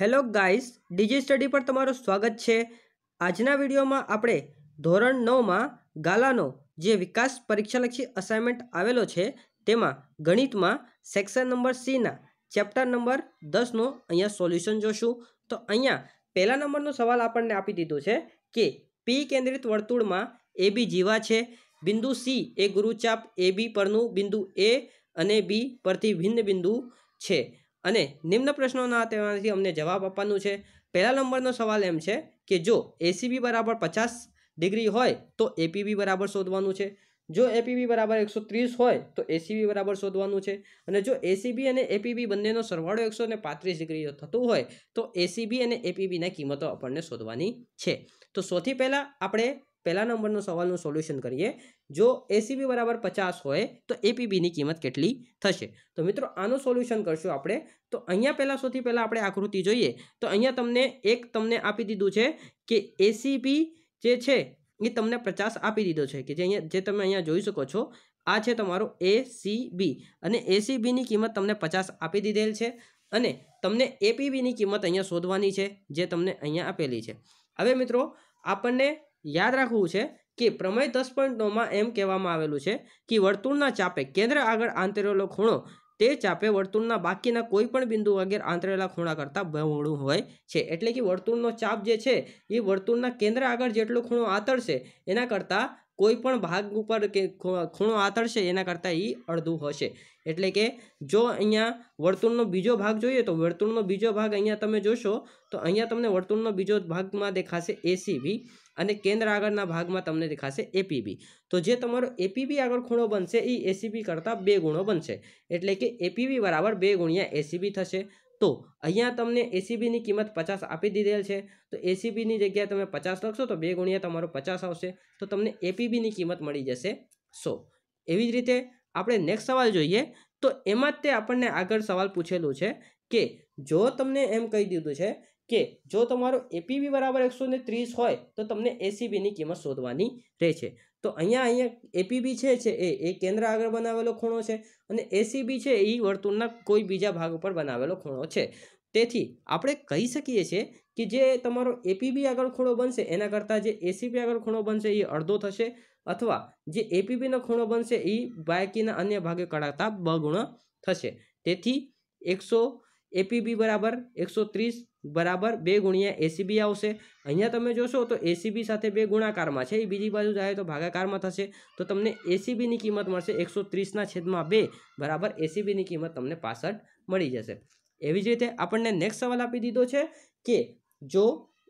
Hello guys, DG study પર તમારું સ્વાગત છે। આજના વિડીયોમાં આપણે ધોરણ 9માં ગાલાનો જે વિકાસ પરીક્ષાલક્ષી અસાઇનમેન્ટ આવેલો છે તેમાં ગણિતમાં સેક્શન નંબર સીના ચેપ્ટર નંબર 10નો અહીંયા સોલ્યુશન જોશું। તો અહીંયા પહેલા નંબરનો સવાલ આપણને આપી દીધો છે કે પી કેન્દ્રિત વર્તુળમાં AB જીવા છે, બિંદુ સી એ ગુરુચાપ AB પરનું બિંદુ A અને B પરથી ભિન્ન બિંદુ છે અને નિમ્ન પ્રશ્નોના તેમાંથી અમને જવાબ આપવાનો છે। પહેલા નંબરનો સવાલ એમ છે કે જો ACB બરાબર 50 ડિગ્રી હોય તો APB બરાબર શોધવાનું છે, જો APB બરાબર 130 હોય તો ACB બરાબર શોધવાનું છે અને જો ACB અને APB બંનેનો સરવાળો 135 ડિગ્રી થતો હોય તો ACB અને APBના કિંમતો આપણને શોધવાની છે। તો સૌથી પહેલાં આપણે पहला नंबर नो सवाल नो सोल्यूशन करिए। जो ACB बराबर 50 होय तो APB नी कीमत केटली थशे। तो मित्रों आनो सोल्यूशन करशुं आपणे। तो अहींया पहला सौथी पहला आपणे आकृति जोईए। तो अहींया तमने एक तमने आपी दीधुं छे के ACB जे छे ए तमने 50 आपी दीधो छे के जे तमे अहींया जोई शको छो। आ छे तमारो ACB अने ACB नी कीमत तमने 50 आपी दीधेल छे अने तमने APB नी कीमत अहींया शोधवानी छे जे तमने अहींया आपेली छे। हवे मित्रों आपणे याद राखवू छे कि प्रमेय 10.9 में एम कहेवामां आवेलुं छे कि वर्तुळना चापे केंद्र आगळ आंतरेलो खूणो ते चापे वर्तुळना बाकीना कोईपण बिंदु वगैरे आंतरेला खूणा करता बमणुं होय छे। एटले कि वर्तुळनो चाप जे छे ए वर्तुळना केंद्र आगळ जेटलो खूणो आंतरशे एना करता कोईपण भाग उपर के खूणो आंतरशे एना करता ई अर्धुं हशे। एटले कि जो अहींया वर्तुळनो बीजो भाग जोईए तो वर्तुळनो बीजो भाग अहींया तमे जोशो तो अहींया तमने वर्तुळनो बीजो भागमां देखाशे ACB अने केंद्र आगळना भागमां तमने देखाशे APB। तो जे तमारो APB आगळ खूणो बनशे ए ACB करता 2 गुणो बनशे एटले के APB बराबर 2 गुणिया ACB थशे। तो अहींया तमने ACB नी किंमत 50 आपी दीधेल छे तो ACB नी जग्याए तमे 50 लखशो तो 2 गुणिया 50 आवशे तो तमने APB नी किंमत मळी जशे 100। एवी ज रीते आपणे नेक्स्ट सवाल जोईए। तो एमां ते आपणने आगळ सवाल पूछेलो छे के जो तमने एम कही दीधुं छे के जो तमारो APB बराबर 130 होय तो तमने ACB नी किंमत शोधवानी रहे छे। तो अहींया APB छे ए केंद्र आगळ बनावेलो खूणो छे अने ACB छे ए वर्तुळना कोई बीजा भाग पर बनावेलो खूणो छे। तेथी आपणे कही सकीए छे कि जे तमारो APB आगळ खूणो बनशे एना करता जे ACB आगळ खूणो बनशे ए अर्धो थशे अथवा जे APB नो खूणो बनशे ए बाकीना अन्य भागे कळाता 2 गुणो थशे। तेथी 100 APB बराबर 130 बराबर 2 गुणिया ACB आवशे। अहींया तमे जोशो तो ACB साथे 2 गुणाकारमां छे ए बीजी बाजु जाए तो भागाकारमां थशे तो तमने ACB नी किंमत मळशे 130/2 बराबर ACB नी किंमत तमने 65 मळी जशे। एवी ज रीते आपणने नेक्स्ट सवाल आपी दीधो छे के जो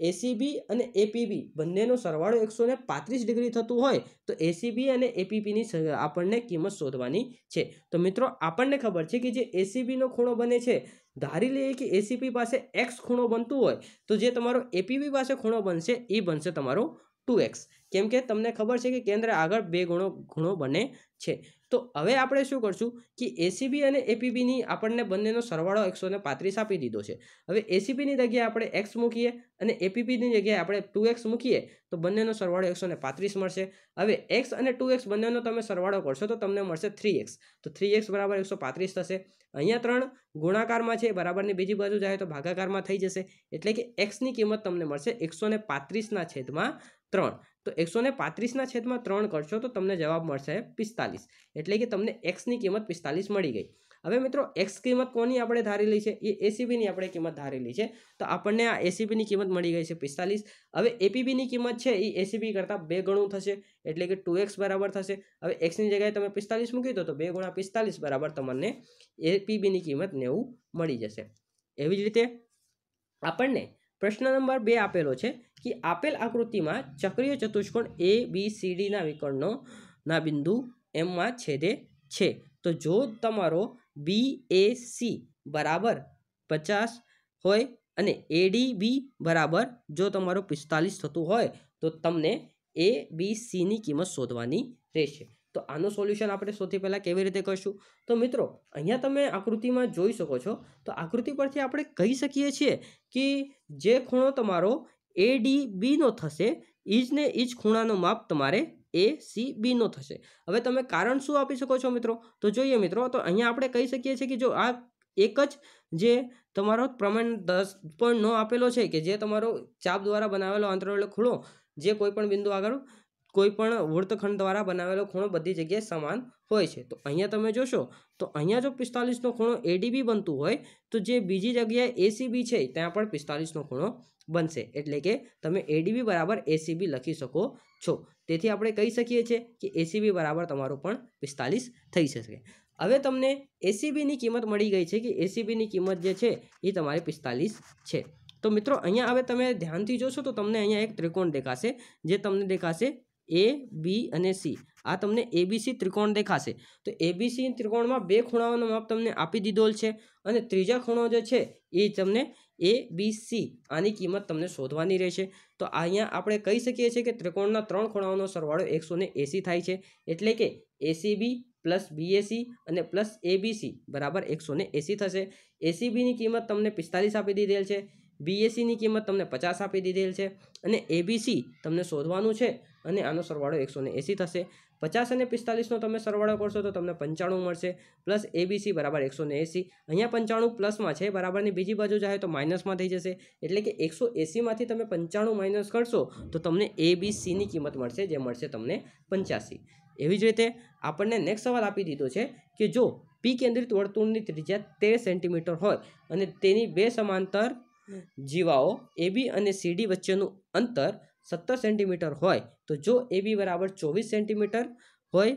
ACB अने APB बंनेनो सरवाळो 135 ડિગ્री थतो होय तो ACB अने APB नी आपणने किंमत शोधवानी छे। तो मित्रों आपणने खबर छे कि जे ACB नो खूणो बने छे धारी लीए कि ACB पासे X खूणो बनतो होय तो जे तमारो APB पासे खूणो बनशे ए बनशे तमारो 2X केम के तमने खबर छे कि केंद्र आगळ 2 गुणो बने छे। तो हवे आपणे शुं करशुं कि ACB अने APB नी आपणने बंनेनो सरवाळो 135 आपी दीधो छे। हवे ACB नी जग्याए आपणे X मूकीए अने APB नी जग्याए आपणे 2X मूकीए तो बंनेनो सरवाळो 135 मळशे। हवे X अने 2X बंनेनो तमे सरवाळो करशो तो तमने मळशे 3X तो 3X बराबर 135 थशे। अहींया 3 ગુणाकारमां छे बराबरनी बीजी बाजु जाए तो भागाकारमां थई जशे एटले के X नी किंमत तमने मळशे 135/3 तो 135/3 करशो तो तमने जवाब मळशे 45 एटले कि तमने X नी किंमत 45 मळी गई। हवे मित्रों X किंमत कोनी आपणे धारेली छे ए ACB नी आपणे किंमत धारेली छे तो आपणने आ ACB नी किंमत मळी गई छे 45। हवे APB नी किंमत छे ए ACB करता 2 गुणो थशे एटले कि 2X बराबर थशे। हवे X नी जग्याए तमे 45 मूकी दो तो 2 गुणा 45 बराबर तमने APB नी किंमत 90 मळी जशे। एवी ज रीते आपणने प्रश्न नंबर 2 आपेलो छे कि आपेल आकृति में चक्रीय चतुष्कोण ABCD ना विकर्णों ना बिंदु M में छेदे छे। तो जो तमारो BAC बराबर 50 होय अने ADB बराबर जो तमारो 45 थतुं होय तो तमने ABC नी किंमत शोधवानी रहेशे। तो आनो सोल्यूशन आपणे सौथी पहला केवी रीते करशुं। तो मित्रों अहींया तमे आकृति में जोई शको छो तो आकृति परथी आपणे कही सकीए छीए कि जे खूणो तमारो ADB नो थशे ईज ने ईज खूणानो माप तमारे ACB नो थशे। हवे तमे कारण शुं आपी शको छो मित्रों? तो जोईए मित्रों तो अहींया आपणे कही सकीए छीए कि जो आ एक ज जे તમારો પ્રમેય 10.9 આપેલો છે કે જે તમારો ચાપ દ્વારા બનાવેલો આંતરવલય ખૂણો જે કોઈ પણ બિંદુ આગળ કોઈ પણ વૃત્તખંડ દ્વારા બનાવેલો ખૂણો બધી જગ્યાએ સમાન હોય છે। તો અહીંયા તમે જોશો તો અહીંયા જો 45 નો ખૂણો એડીબી બનતું હોય તો જે બીજી જગ્યાએ એસીબી છે ત્યાં પણ 45 નો ખૂણો बनशे एटले के तमे एडीबी बराबर एसीबी लखी सको छो। तेथी आपणे कही सकीए छे कि एसीबी बराबर तमारो पण 45 थई शके। हवे तमने एसीबी नी किंमत मळी गई छे कि एसीबी नी किंमत जे छे ए तमारी 45 छे। तो मित्रों अहींया हवे तमे ध्यानथी जोशो तो तमने अहींया एक त्रिकोण देखाशे जे तमने देखाशे ए बी अने सी। आ तमने एबीसी त्रिकोण देखाशे तो एबीसी त्रिकोण में बे खूणाओनो माप तमने आपी दीधोल छे अने त्रीजो खूणो जे छे ए तमने ए बी सी आनी किंमत तमने शोधवानी रहेशे। तो अहींया आपणे कही सकीए छीए कि त्रिकोणना त्रण खूणाओनो सरवाळो 180 थाय छे एटले के एसीबी प्लस बीएसी अने प्लस एबीसी बराबर 180 थशे। एसीबी नी किंमत तमने 45 आपी दीधेल छे, बीएसी नी किंमत तमने 50 आपी दीधेल छे अने एबीसी तमने शोधवानुं छे अने आनो सरवाळो 180 थशे। 50 अने 45 नो तमे सरवाळो करशो तो तमने 95 मळशे प्लस एबीसी बराबर 180। अहींया 95 प्लस में छे बराबर ने बीजी बाजू जाए तो माइनस में थई जशे एटले के 180 मांथी तमे 95 माइनस करशो तो तमने एबीसी नी किंमत मळशे जे मळशे तमने 85। एवी ज रीते आपणे नेक्स्ट सवाल आपी दीधो छे कि जो पी केंद्रित वर्तुळनी त्रिज्या 13 सेंटीमीटर होय अने तेनी बे समांतर जीवाओ एबी अने सीडी वच्चेनुं अंतर 70 सेंटीमीटर होय तो जो एबी बराबर 24 सेंटीमीटर होय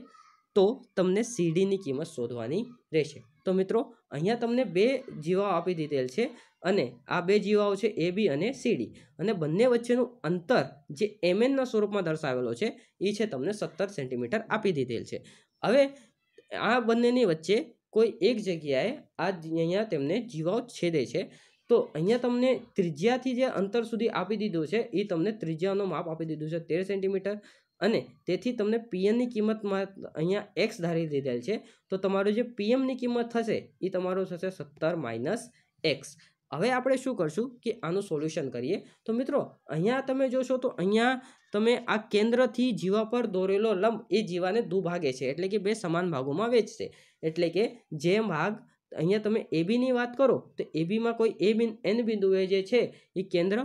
तो तमने सीडी नी किंमत शोधवानी रहेशे। तो मित्रों अहींया तमने बे जीवाओ आपी दीधेल छे अने आ बे जीवाओ छे एबी अने सीडी अने बंने वच्चेनुं अंतर जे एमएन ना स्वरूपमां दर्शावेलो छे ए छे तमने 70 सेंटीमीटर आपी दीधेल छे। हवे आ बंनेनी वच्चे कोई एक जग्याए आ अहींया तमने जीवाओ छेदे छे तो अहींया तमने त्रिज्या थी जे अंतर सुधी आपी दीधो छे ए तमने त्रिज्यानो माप आपी दीधो छे 13 सेंटीमीटर अने तेथी तमने पीएम नी किंमत अहींया एक्स धारी दीधेल छे तो तमारो जे पीएम नी किंमत थशे ए तमारो थशे 70 माइनस एक्स। हवे आपणे शुं करशुं कि आनुं सोल्यूशन करीए। तो मित्रों अहींया तमे जोशो तो अहींया तमे आ केंद्रथी जीवा पर दोरेलो लंब ए जीवाने दुभागे छे एटले के बे समान भागोमां वहेंचशे एटले के जे भाग अहींया तमे एबी नी बात करो तो एबी में कोई ए बिन एन बिंदुए जे छे ए केंद्र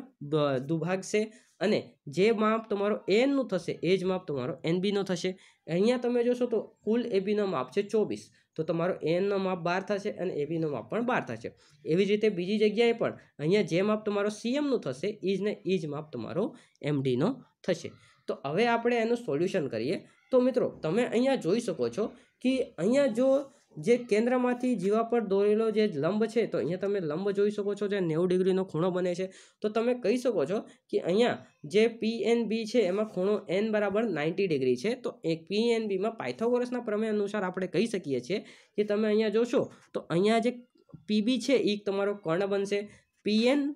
दुभाग से अने जे माप तमारो एन नु थशे ए ज माप तमारो एन बी नो थशे। अहींया तमे जोशो तो कुल एबी नो माप छे 24 तो तमारो एन नो माप 12 थशे अने एबी नो माप पण 12 थशे। एवी ज रीते बीजी जग्याए पण अहींया जे माप तमारो सीएम नु थशे ईज ने ईज माप तमारो एमडी नो थशे। तो हवे आपणे एनु सोल्यूशन करीए। तो मित्रों तमे अहींया जोई शको छो कि अहींया जो जे केंद्र में जीवा पर दौरेलो जे लंब है तो अँ तब लंब जोई सको छो जे 90 डिग्री खूणो बने छे। तो तब कही सको छो कि अँ जे पी एन बी है एम खूणो एन बराबर 90 डिग्री है। तो एक पी एन बी में पाइथागोरस प्रमेय अनुसार आप कही सकी कि तब अँ जोशो तो अँ जे पी बी है ये तमारो कर्ण बन से, पी एन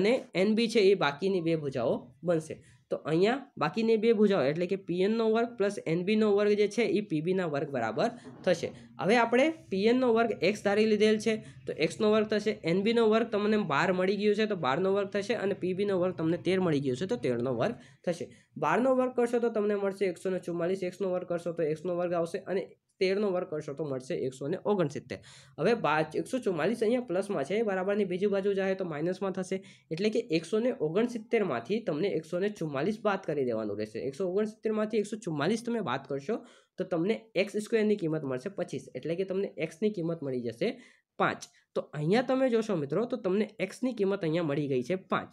अने एन बी है ये बाकी बे भुजाओ बन से। तो अँ बाकी ने बे भुजाओ एटले कि पी एन नो वर्ग प्लस एन बी नो वर्ग जे छे ई पी बी ना वर्ग बराबर थशे। हवे आपणे पी एन नो वर्ग एक्स धारी लीधेल छे तो एक्स नो वर्ग थशे, एन बी नो वर्ग तमने 12 मळी गयो छे तो 12 नो वर्ग थशे अने पी बी नो वर्ग तमने 13 मळी गयो छे तो 13 नो वर्ग थशे। 12 नो वर्ग करशो तो तमने मळशे 144, एक्स नो वर्ग करशो तो एक्स नो वर्ग आवशे अने 13 नो वर्ग करशो तो मळशे 169। हवे 144 अहींया प्लस में छे बराबर नी बीजी बाजू जाए तो माइनस में थशे एटले कि 169 मांथी तमने 144 बात करी देवानुं रहेशे। 169 मांथी 144 तमे बात करशो तो तमने एक्स स्क्वेर नी किंमत मळशे 25 एटले कि तमने एक्स नी किंमत मळी जशे 5। तो अहींया तमे जोशो मित्रों तो तमने एक्स नी किंमत अहींया मळी गई छे 5।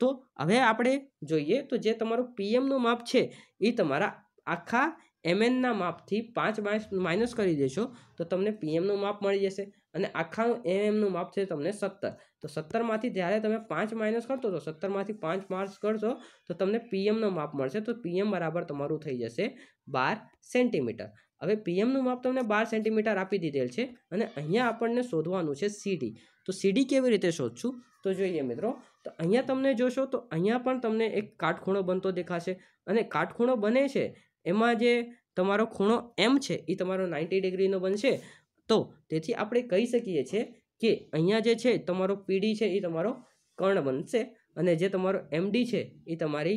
तो हवे आपणे जोईए तो जे तमारो पीएम नुं माप छे ए तमारा आखा एम एन ना माप थी 5 माइनस करी देशो तो तमने पीएम नो माप मळी जशे अने आखा एम नो माप छे तमने 70। तो 70 मांथी त्यारे तमे 5 माइनस करशो तो 70 मांथी 5 माइनस करशो तो तमने पीएम नो माप मळशे। तो पीएम बराबर तमारू थई जशे 12 सेंटीमीटर। हवे पीएम नु माप तमने 12 सेंटीमीटर आपी दीधेल छे अने अहींया आपणने शोधवानुं छे सीडी। तो सीडी केवी रीते शोधशुं तो जोईए मित्रों तो अहींया तमने जोशो तो अहींया पण तमने एक काटखूणो बनतो देखाशे अने काटखूणो बने छे एमां जे तमारो खूणो एम है ये तमारो 90 डिग्री बन से। तो तेथी आपणे कही सकीए छे कि अहींया जे छे तमारो पीडी है ये तमारो कर्ण बन से अने जे तमारो एम डी है ये तमारी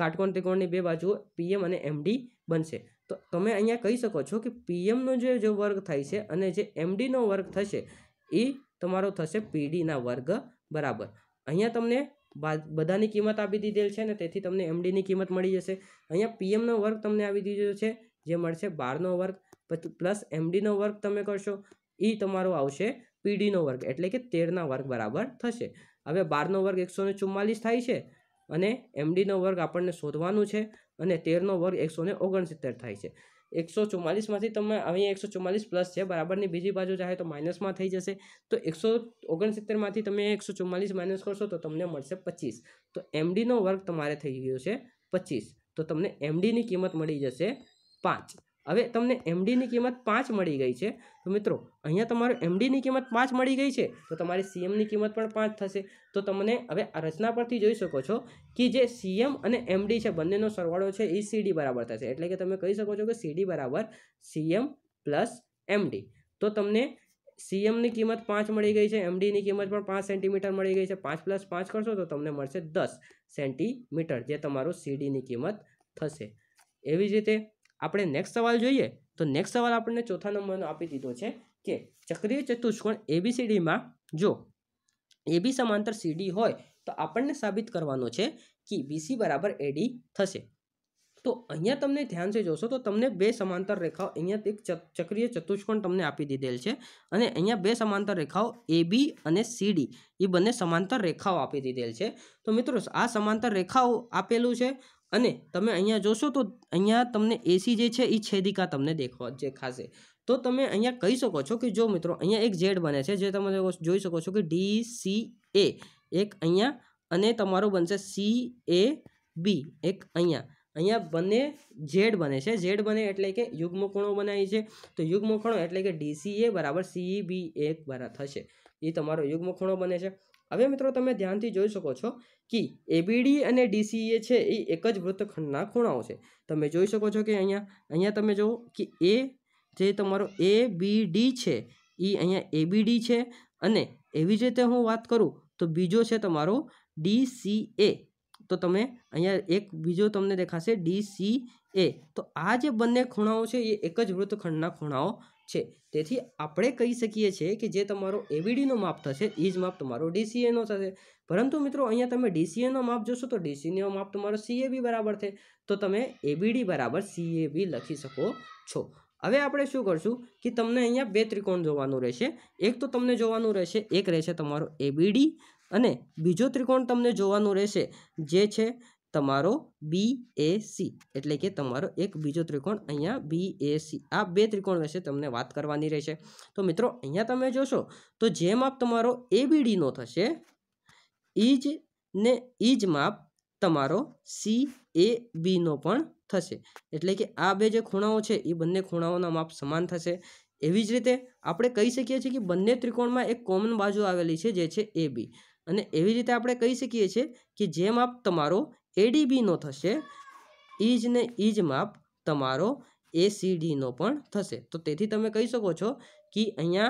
काटकोण त्रिकोणनी बे बाजू पीएम अने एम डी बन से। तो तमे अहींया कही सको छो कि पीएम नो जो वर्ग थाय छे अने जे एम डी नो वर्ग थशे तमारो थशे पीडी ना वर्ग बराबर। अहींया तमने बधानी किंमत आपी दीधेल छे ने तेथी तमने एमडी नी किंमत मळी जशे। अहींया पीएम नो वर्ग तमने आपी दीधो छे जे मळशे 12 नो वर्ग प्लस एमडी नो वर्ग तमे करशो ई तमारो आवशे पीडी नो वर्ग एटले के 13 ना वर्ग बराबर थशे। हवे 12 नो वर्ग 144 थाय छे अने एमडी नो वर्ग आपणने शोधवानो छे अने 13 नो वर्ग 169 थाय छे। 144 में तमे अहीं 144 प्लस है बराबर नी बीजी बाजू जाए तो माइनस में थी जैसे तो 169 में तमे 144 माइनस करशो तो तमने मळशे 25। तो एमडी नो वर्ग तमारे थई गयो छे 25 तो तमने एमडी नी किंमत मळी जशे 5। हवे तमने एमडी नी किंमत 5 मळी गई है तो मित्रों अहींया तमारो एमडी नी किंमत 5 मळी गई है तो तमारी सीएम नी किंमत पण 5 थशे। तो तमने हवे आ रचना परथी जोई शको छो कि जे सीएम अने एमडी छे बंनेनो सरवाळो छे ई सीडी बराबर थशे एटले के तमे कही शको छो के सीडी बराबर सीएम प्लस एमडी। तो तमने सीएम नी किंमत 5 मळी गई है, एमडी नी किंमत पण 5 सेंटीमीटर मळी गई है। 5 + 5 करशो तो तमने मळशे 10 सेंटीमीटर जे तमारो सीडी नी किंमत थशे। एवी ज रीते आपणे नेक्स्ट सवाल जोईए तो नेक्स्ट सवाल आपणे चौथा नंबरनो आपी दीधो छे कि चक्रीय चतुष्कोण एबीसीडी में जो एबी समांतर सीडी होय तो आपणे साबित करवानो छे कि बीसी बराबर एडी थशे। तो अहींया तमने ध्यान से जोशो तो तमने बे समांतर रेखाओ अहींया एक चक्रीय चतुष्कोण तमने आपी दीधेल छे अने अहींया बे समांतर रेखाओ एबी अने सीडी ए बने समांतर रेखाओ आपी दीधेल छे। तो मित्रों आ समांतर रेखाओ आपेलुं छे अने तमे अहींया जोशो तो अहींया तमने एसी जे छे ई छेदिका तमने देखवा देखाशे। तो तमे अहींया कही शको छो कि जो मित्रों अहींया एक जेड बने छे जे तमे जोई शको छो कि DCA एक अहींया अने तमारो बनशे CAB एक अहींया अहींया बने जेड बने छे। जेड बने एटले के युग्म कोणो बनाई छे तो युग्म कोणो एटले के DCA बराबर CEB1 बराबर थशे ई तमारो युग्म कोणो बने छे। हवे मित्रों तमे ध्यानथी जोई शको छो कि एबीडी अने डीसीए छे ए एक ज वृत्तखंडना खूणाओ छे। तमे जोई शको छो कि अहींया तमे जो कि ए जे तमारो एबीडी छे ई अहींया एबीडी छे अने एवी ज रीते हूँ वात करूँ तो बीजो छे तमारो डीसीए तो तमे अहींया एक बीजो तमने देखाशे डीसीए। तो आ जे बंने खूणाओ छे ए एक ज वृत्तखंडना खूणाओ छे तेथी आपणे कही सकीए छे कि जे तमारो एबीडी नो माप थशे ई ज माप तमारो डीसीए नो थशे। परंतु मित्रों अहींया तमे डीसीए नो माप जोशो तो डीसीए नो माप तमारो सीएबी बराबर छे तो तमे एबीडी बराबर सीएबी लखी शको छो। हवे आपणे शुं करशुं कि तमने अहींया बे त्रिकोण जोवानुं रहेशे। एक तो तमने जोवानुं रहेशे एक रहेशे तमारो एबीडी अने बीजो त्रिकोण तमने जोवानुं रहेशे जे छे तमारो BAC एटले के तमारो एक बीजो त्रिकोण अहींया BAC आ बे त्रिकोण विशे तमने वात करवानी रहेशे। तो मित्रों अहींया तमे जोशो तो जे माप तमारो ABD नो थशे ईज माप तमारो CAB नो पण थशे एटले के आ बे जे खूणाओ छे ई बंने खूणाओना माप समान थशे। एवी ज रीते आपणे कही सकीए छीए कि बंने त्रिकोणमां एक कॉमन बाजू आवेली छे जे छे AB अने एवी रीते आपणे कही सकीए छीए कि जे माप तमारो ADB नो थशे ईज ने ईज माप तमारो ACD नो पण थशे। तो तेथी तमे कही शको छो कि अहींया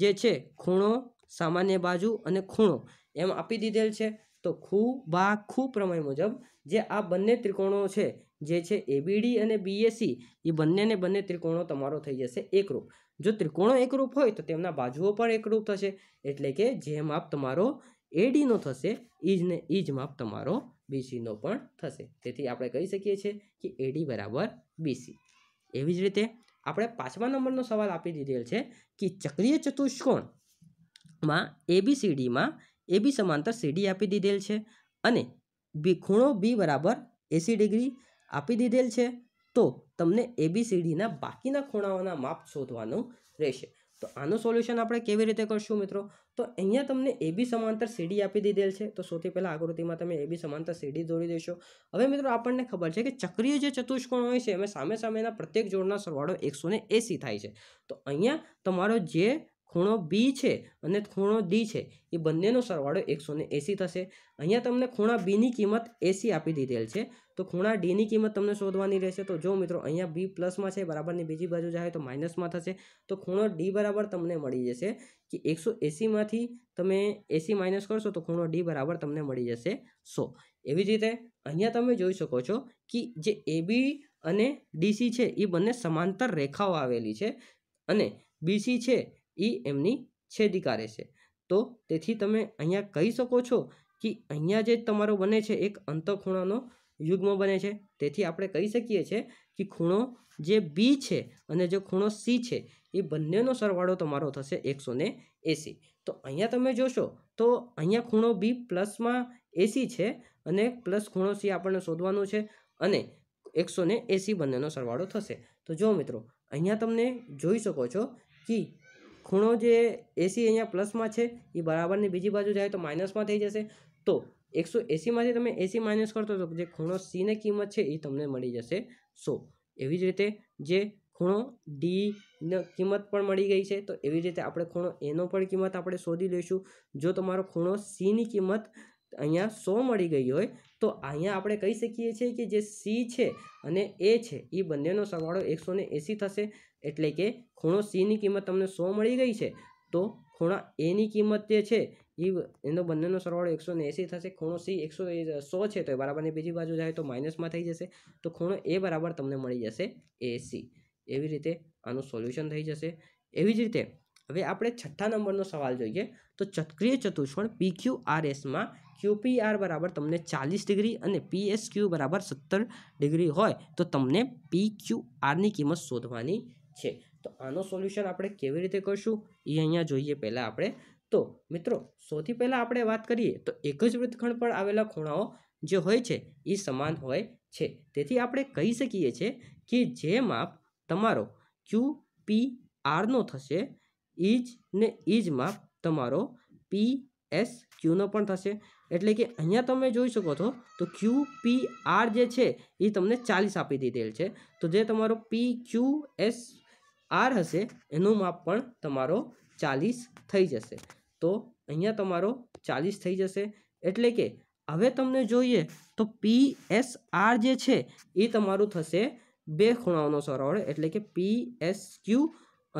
जे छे खूणो सामान्य बाजू अने खूणो एम आपी दीधेल छे। तो खूबाखू प्रमेय मुजब जे आ बंने त्रिकोणों छे जे छे ABD अने BAC ई बंने ने बंने त्रिकोणों तमारो थई जशे एकरूप। जो त्रिकोणों एकरूप होय तो तेमना बाजुओ पण एकरूप थशे एटले के जे माप तमारो AD नो थशे ईज ने ईज माप तमारो BC नो पण थशे। तेथी आपणे कही सकीए छे कि AD बराबर BC। एवी ज रीते आपणे पांचमा नंबरनो सवाल आपी दीधेल छे कि चक्रीय चतुष्कोण मां ABCD मां AB समांतर CD आपी दीधेल छे अने बी खूणो B बराबर 80° आपी दीधेल छे। तो तमने ABCD ना बाकीना खूणाओना माप शोधवानुं रहेशे। तो आनो सोल्यूशन आपणे केवी रीते करशुं मित्रों तो अहींया तमने AB समांतर CD आपी दीधेल छे तो सौथी पहेला आकृति में तमे AB समांतर CD जोड़ी देशो। हवे मित्रों आपणने खबर छे कि चक्रीय जे चतुष्कोण होय छे एमां सामे सामेना प्रत्येक जोड़ना सरवाळो 180 थाय छे। तो अहींया तमारो जे खूणो B छे अने खूणो D छे ए बंनेनो सरवाळो 180 थशे। अहींया तमने खूणा B नी किंमत 80 आपी दीधेल छे तो खूणा D नी किंमत तमने शोधवानी रहेशे। तो जो मित्रों अहींया B प्लस में छे बराबर नी बीजी बाजू जाए तो माइनस में थशे तो खूणो D बराबर तमने मळी जशे कि 180 मांथी तमे 80 माइनस करशो तो खूणो D बराबर तमने मळी जशे 100। एवी ज रीते अहींया तमे जोई शको छो कि जे AB अने DC छे ए बंने समांतर रेखाओ आवेली छे अने BC छे ई एमनी छेदिका रहेशे। तो तेथी तमे अहींया कही सको छो कि अहींया जे तमारो बने छे एक अंतःखूणानो युग्म बने छे। तेथी आपणे कही सकीए छे कि खूणो जे बी छे अने जे खूणो सी छे ए बंनेनो सरवाळो तमारो थशे 180। तो अहींया तमे जोशो तो अहींया खूणो बी प्लस में 80 छे अने प्लस खूणो सी आपणे शोधवानो छे अने 180 बंनेनो सरवाळो थशे। तो जो मित्रों अहींया तमने जोई शको छो कि खूणो जे 80 अहींया प्लस में छे ए बराबर ने बीजी बाजू जाए तो माइनस में थी जैसे। तो 180 में तमे 80 माइनस करतो तो जो खूणो सी ने कीमत छे ए तमने मळी जशे 100। एवी ज रीते जे खूणो डी ने कीमत पण मळी गई है। तो एवी रीते आपणे खूणो ए नो पण कीमत आपणे शोधी लईशुं। जो तमारो खूणो सी नी कीमत अहींया 100 मळी गई होय तो अहींया आपणे कही सकीए छीए कि जे सी छे अने ए छे ए बंनेनो सरवाळो 180 थशे। एटले के खूणो सी नी कीमत तमने 100 मळी गई छे तो खूणा ए नी कीमत जे छे ए एनो बंनेनो सरवाळो 180 थशे। खूणो सी 100 छे तो बराबरनी बीजी बाजू जाए तो माइनस में थी जशे। तो खूणो ए बराबर तमने मळी जशे 80। एवी रीते आनुं सोल्यूशन थई जशे। एवी ज रीते हवे आपणे छठ्ठा नंबरनो सवाल जोईए। तो चक्रीय चतुष्कोण पी क्यू आर एस में क्यू पी आर बराबर तमने 40 डिग्री और पी एस क्यू बराबर 70 डिग्री हो तो तमने पी क्यू आर नी कीमत शोधवानी छे। तो आनो सोल्यूशन आपणे केवी रीते करशुं ए अहींया जोईए पहला आपणे। तो मित्रों सौथी पहला आपणे वात करीए तो एक ज वृत्तखंड पर आवेला खूणाओ जे होय छे ए समान होय छे। तेथी आपणे कही सकीए छे कि जे माप तमारो क्यू पी आर नो थशे ईज ने ईज माप तमारो पी एस क्यू नो पण थशे। एटले कि अहींया तमे जोई शको छो तो क्यू पी आर जे छे ए तमने 40 आपी दीधेल छे। तो जे तमारो पी क्यू एस आर हशे एनुं माप पण तमारो 40 थई जशे। तो अहींया तमारो 40 थई जशे। एटले कि हवे तमने जोईए तो पी एस आर जे छे ए तमारुं थशे बे खूणाओनो सरवाळो एटले कि पी एस क्यू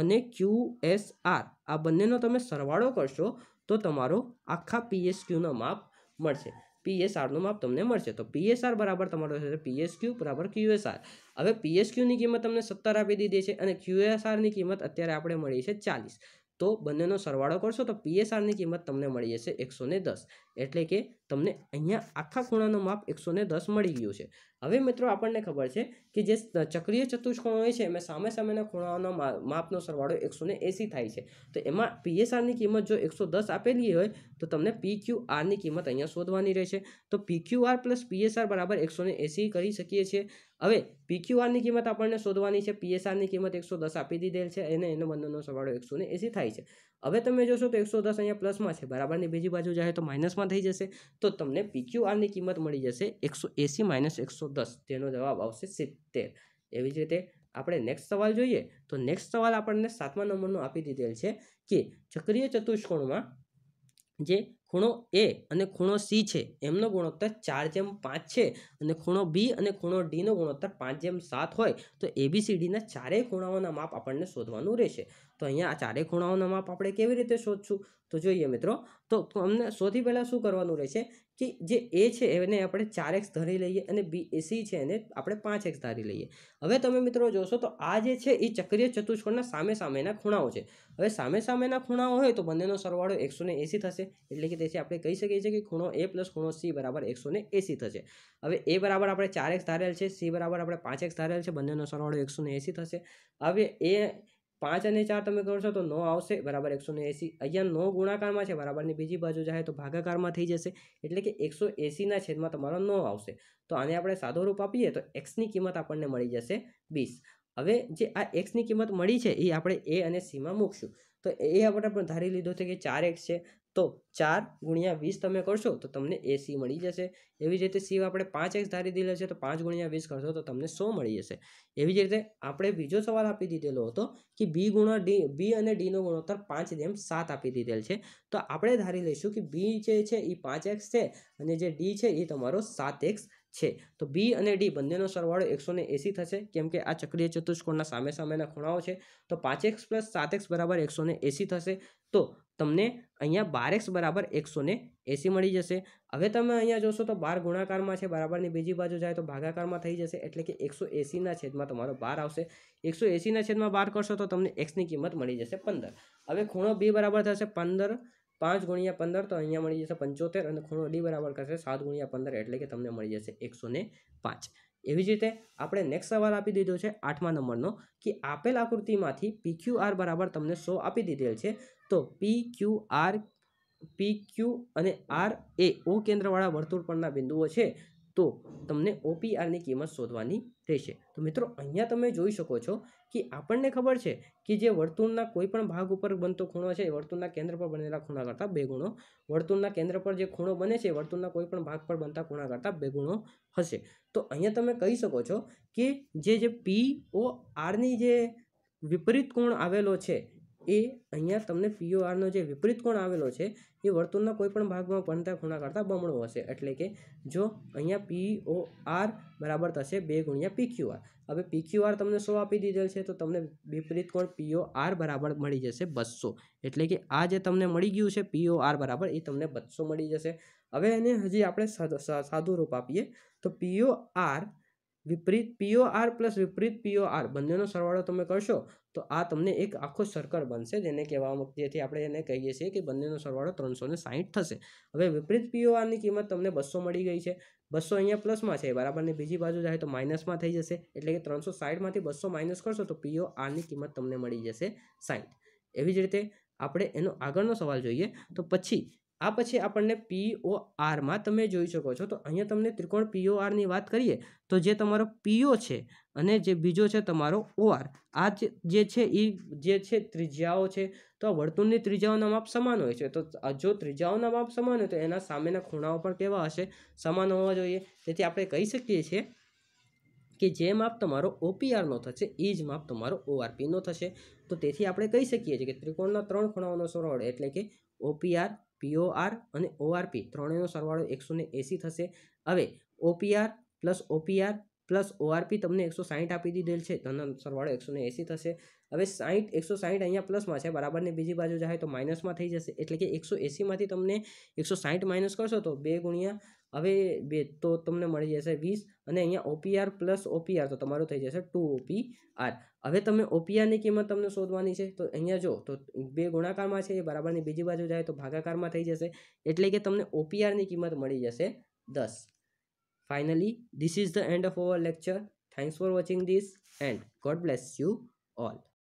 अने क्यू एस आर आ बंनेनो तमे सरवाळो करशो तो तमारो आखा पी एस क्यू नो माप मळशे पी एस आर नो माप तमने मळशे। तो पी एस आर बराबर तमारो थशे पी एस क्यू बराबर क्यू एस आर। हवे पी एस क्यू नी कीमत तमने 70 आपी दीधी छे अने क्यू एस आर नी कीमत अत्यारे आपणे मळी छे 40। तो बंनेनो सरवाळो करशो तो पी एस आर नी कीमत तमने मळी जशे 110। एटले के तमने अहींया आखा खूणानो माप 110 मळी गयुं छे। हवे मित्रों आपणने खबर छे कि जे चक्रीय चतुष्कोण होय छे एमां सामे सामेना खूणाओनो मापनो सरवाळो 180 थाय छे। तो एमां पी एस आर नी कीमत जो 110 आपेली होय तो तमने पी क्यू आर नी कीमत अहींया शोधवानी रहेशे। तो P Q R plus P S R बराबर 180 करी शकीए छीए। हवे पी क्यू आर नी कीमत आपणने शोधवानी छे। पी एस आर नी कीमत 110 आपी दीधेल छे अने एनो बंनेनो सरवाळो 180 थाय छे। हवे तमे जोशो तो 110 अहींया प्लस में छे बराबरनी बीजी बाजू जाए तो माइनस में थी जशे। तो तमने पी क्यू आर नी कीमत मळी जशे 180 माइनस 110 तेनो जवाब आवशे 70। एवी ज रीते आपणे नेक्स्ट सवाल जोईए। तो नेक्स्ट सवाल आपणने 7मा नंबरनो आपी दीधेल छे कि चक्रीय चतुष्कोणमां जे खूणो ए अने खूणो सी छे एमनो गुणोत्तर 4/5 छे अने खूणो बी अने खूणो डी नो गुणोत्तर 5/7 होय तो ए बी सी डी ना चारे खूणाओना माप आपणने शोधवानुं रहेशे। तो अहींया आ चारे खूणाओना माप आपणे केवी रीते शोधशुं तो जोईए मित्रों। तो हमने सौथी पहला शुं करवानुं रहेशे कि जे ए छे एने आपणे 4x धारी लईए अने बी ए सी छे एने आपणे 5x धारी लईए। हवे तमे मित्रों जोशो तो आ जे छे ए चक्रीय चतुष्कोणना सामे सामेना खूणाओ छे। हवे सामे सामेना खूणाओ होय तो बंनेनो सरवाळो 180 थशे। एटले के तेथी आपणे कही शकीए छीए कि खूणो ए प्लस खूणो सी बराबर 180 थशे। हवे ए बराबर आपणे 4x धारेल छे सी बराबर आपणे 5x धारेल छे बंनेनो सरवाळो 180 थशे। हवे ए 5 और 4 तमे करशो तो 9 आवशे बराबर 180। अहींया 9 गुणाकार में छे बराबर नी बीजी बाजू जाए तो भागाकार में थी जशे एटले कि 180 ना छेदमां तमारो 9 आवशे। तो आने आपणे सादो रूप आपीए तो एक्स नी कीमत आपणने मळी जशे 20। हवे जे आ एक्स नी कीमत मळी छे ए आपणे ए अने सी मां मूकशुं तो ए आपणे धारी लीधो छे कि 4x छे तो 4 × 20 तमे करशो तो तमने ए सी मळी जशे। एवी ज रीते सी आपणे 5x धारी दीधेल छे तो 5 × 20 करशो तो तमने 100 मळी जशे। एवी ज रीते आपणे बीजो सवाल आपी दीधेलो हतो कि बी अने डी नो गुणोत्तर 5/7 आपी दीधेल छे। तो आपणे धारी लईशुं कि बी जे छे ए 5x छे अने जे डी छे ए तमारो 7x छे। तो बी अने डी बंनेनो सरवाळो 180 थशे केम के आ चक्रीय चतुष्कोणना सामे सामेना खूणाओ छे। तो 5x प्लस 7x बराबर 180 थशे। तो तमने अहींया 12x बराबर 180 मळी जशे। हवे तमे अहींया जोशो तो 12 गुणाकार में छे बराबरनी बीजी बाजू जाए तो भागाकार में थी जशे एटले कि 180 ना छेदमां तमारो 12 आवशे। 180 ना छेदमां 12 करशो तो तमने x नी कीमत मळी जशे 15। हवे खूणो b बराबर थशे 15 पांच गुणिया पंदर तो अहींया मळी जशे 75 अने खूणो डी बराबर करशे 7 गुणिया 15 एटले के तमने मळी जशे 105। एवी ज रीते आपणे नेक्स्ट सवाल आपी दीधो छे 8मा नंबरनो कि आपेल आकृतिमांथी PQR बराबर तमने 100 आपी दीधेल छे तो PQ अने R ए O केंद्रवाळा वर्तुळ परना बिंदुओ छे तो तमने OPR ની કિંમત શોધવાની રહેશે। તો મિત્રો અહીંયા તમે જોઈ શકો છો કે આપણને ખબર છે કે જે વર્તુળના કોઈ પણ ભાગ ઉપર બનતો ખૂણો છે વર્તુળના કેન્દ્ર પર બનેલા ખૂણા કરતાં બે ગુણો વર્તુળના કેન્દ્ર પર જે ખૂણો બને છે વર્તુળના કોઈ પણ ભાગ પર બનતા ખૂણા કરતાં બે ગુણો હશે। તો અહીંયા તમે કહી શકો છો કે જે POR ની જે વિપરીત કોણ આવેલો છે એ અહીંયા તમને POR નો જે વિપરીત કોણ આવેલો છે એ વર્તુળના કોઈપણ ભાગમાં બનતા ખૂણા કરતાં બમણો હશે એટલે કે જો અહીંયા POR બરાબર થશે 2 ગુણ્યા PQR। હવે PQR તમને 100 આપી દીધેલ છે તો તમને વિપરીત કોણ POR બરાબર મળી જશે 200 એટલે કે આ જે તમને મળી ગયું છે POR બરાબર એ તમને 200 મળી જશે। હવે એને હજી આપણે સાદું રૂપ આપીએ તો POR विपरीत POR प्लस विपरीत POR बंनेनो सरवाळो तमे करशो तो आ तमने एक आखो सर्कल बनशे जेने कहेवामां जेथी आपणे एने कहीए छीए के बंनेनो सरवाळो 360 थशे। हवे विपरीत POR नी किंमत तमने 200 मळी गई छे 200 अहींया प्लस मां छे बराबर ने बीजी बाजू जाए तो माइनस मां थई जशे एटले के 360 मांथी 200 माइनस करशो तो POR नी किंमत तमने मळी जशे 60। एवी ज रीते आपणे एनो आगळनो सवाल जोईए तो पछी आ पछी आपणे POR मां तमे जोई शको छो तो अहींया तमने त्रिकोण POR नी वात करीए तो जे तमारो PO छे अने जे बीजो छे तमारो OR आ जे छे ई जे छे त्रिज्याओ छे तो वर्तुळनी त्रिज्याओना माप समान होय छे तो जो त्रिज्याओना माप समान होय तो एना सामेना खूणाओ पण केवा हशे समान होवा जोईए। तेथी आपणे कही सकीए छीए कि जे माप तमारो OPR नो थशे ए ज माप तमारो ORP नो थशे। तो तेथी आपणे कही सकीए छीए के त्रिकोणना त्रण खूणाओनो सरवाळो एटले के OPR POR अने ORP त्रणेयनो सरवाळो 180 थशे। हवे OPR प्लस ORP तमने 160 आपी दीधेल छे तेनो सरवाळो 180 थशे। हवे 160 अहींया प्लस मां छे बराबर ने बीजी बाजू जाए तो माइनस मां थई जशे एटले के 180 मांथी तमने 160 माइनस करशो तो 2 तो तमने मळी जशे 20 अने अहींया OPR प्लस OPR तो तमारो थई जशे 2 OPR। हवे तमे OPR नी किंमत तमने शोधवानी छे तो अहींया जो तो 2 गुणाकारमां छे बराबर ने बीजी बाजू जाए तो भागाकारमां थई जशे एटले के तमने OPR नी किंमत मळी जशे 10। Finally this is the end of our lecture. Thanks for watching this and God bless you all.